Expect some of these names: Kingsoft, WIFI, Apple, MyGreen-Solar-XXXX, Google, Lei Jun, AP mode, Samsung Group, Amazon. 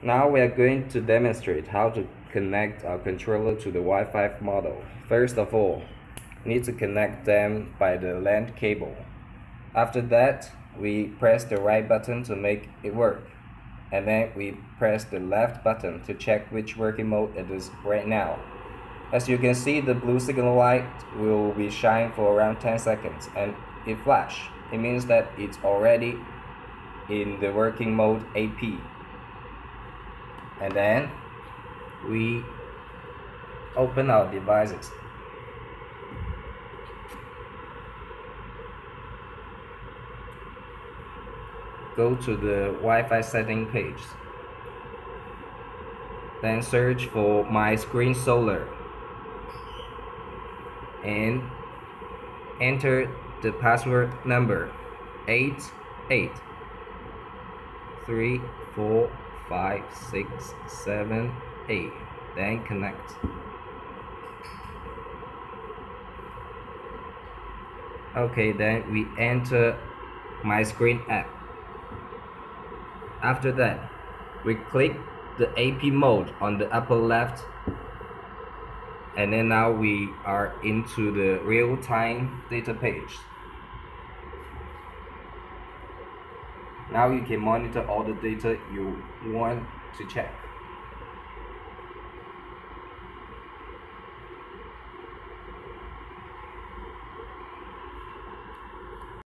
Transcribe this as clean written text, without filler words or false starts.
Now we are going to demonstrate how to connect our controller to the Wi-Fi model. First of all, we need to connect them by the LAN cable. After that, we press the right button to make it work, and then we press the left button to check which working mode it is right now. As you can see, the blue signal light will be shining for around 10 seconds and it flashes. It means that it's already in the working mode AP. And then we open our devices. Go to the Wi-Fi setting page. Then search for MyGreen-Solar and enter the password number 88345678. Then connect. Okay, then we enter MyGreen app. After that, we click the AP mode on the upper left, and then now we are into the real-time data page. Now you can monitor all the data you want to check.